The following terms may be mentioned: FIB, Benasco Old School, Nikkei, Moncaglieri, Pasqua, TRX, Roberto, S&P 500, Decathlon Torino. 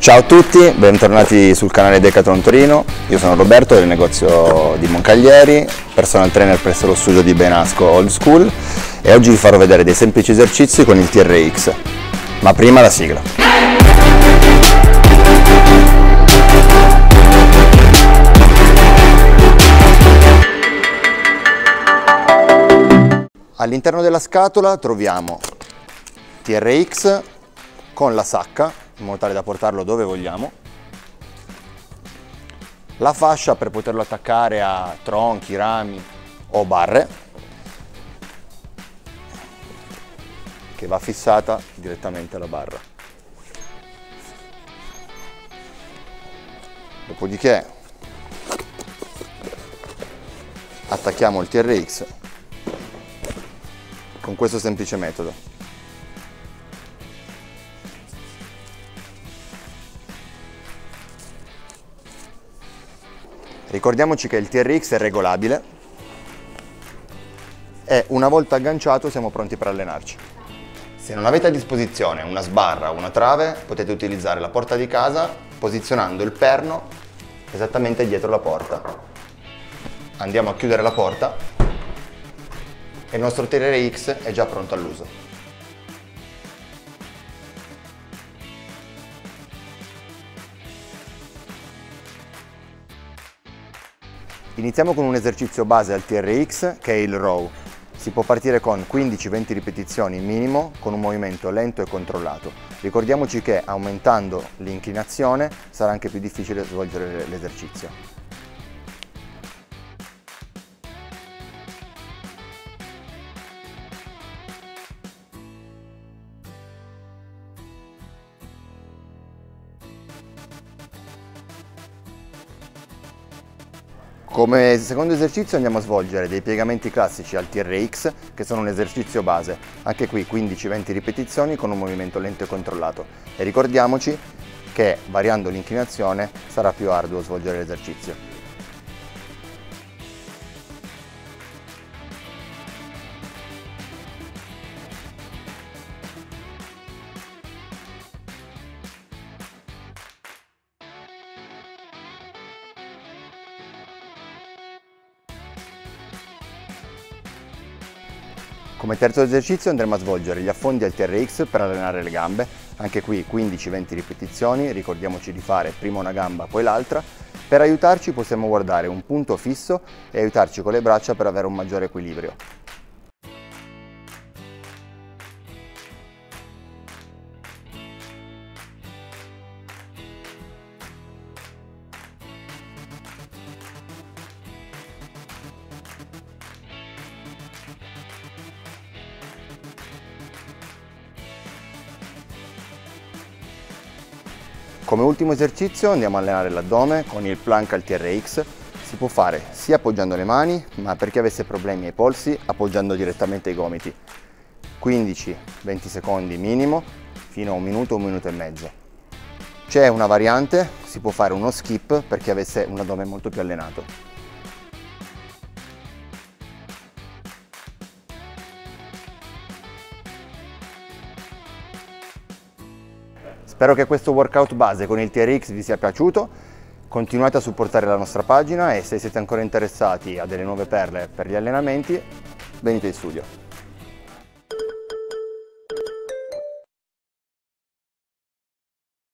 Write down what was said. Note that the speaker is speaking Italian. Ciao a tutti, bentornati sul canale Decathlon Torino. Io sono Roberto del negozio di Moncaglieri, personal trainer presso lo studio di Benasco Old School, e oggi vi farò vedere dei semplici esercizi con il TRX. Ma prima la sigla. All'interno della scatola troviamo TRX con la sacca, in modo tale da portarlo dove vogliamo, la fascia per poterlo attaccare a tronchi, rami o barre, che va fissata direttamente alla barra. Dopodiché attacchiamo il TRX con questo semplice metodo. Ricordiamoci che il TRX è regolabile e una volta agganciato siamo pronti per allenarci. Se non avete a disposizione una sbarra o una trave, potete utilizzare la porta di casa posizionando il perno esattamente dietro la porta. Andiamo a chiudere la porta e il nostro TRX è già pronto all'uso. Iniziamo con un esercizio base al TRX che è il row. Si può partire con 15-20 ripetizioni minimo con un movimento lento e controllato. Ricordiamoci che aumentando l'inclinazione sarà anche più difficile svolgere l'esercizio. Come secondo esercizio andiamo a svolgere dei piegamenti classici al TRX, che sono un esercizio base, anche qui 15-20 ripetizioni con un movimento lento e controllato, e ricordiamoci che variando l'inclinazione sarà più arduo svolgere l'esercizio. Come terzo esercizio andremo a svolgere gli affondi al TRX per allenare le gambe, anche qui 15-20 ripetizioni, ricordiamoci di fare prima una gamba poi l'altra. Per aiutarci possiamo guardare un punto fisso e aiutarci con le braccia per avere un maggiore equilibrio. Come ultimo esercizio andiamo a allenare l'addome con il plank al TRX. Si può fare sia appoggiando le mani, ma per chi avesse problemi ai polsi appoggiando direttamente i gomiti. 15-20 secondi minimo, fino a un minuto e mezzo. C'è una variante, si può fare uno skip per chi avesse un addome molto più allenato. Spero che questo workout base con il TRX vi sia piaciuto, continuate a supportare la nostra pagina e se siete ancora interessati a delle nuove perle per gli allenamenti, venite in studio.